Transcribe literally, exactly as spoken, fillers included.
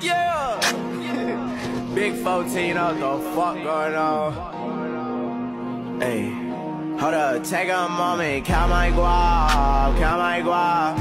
Yeah! Big fourteen, what the fuck going on? Hey, hold up, take a moment, count my guap, count my guap.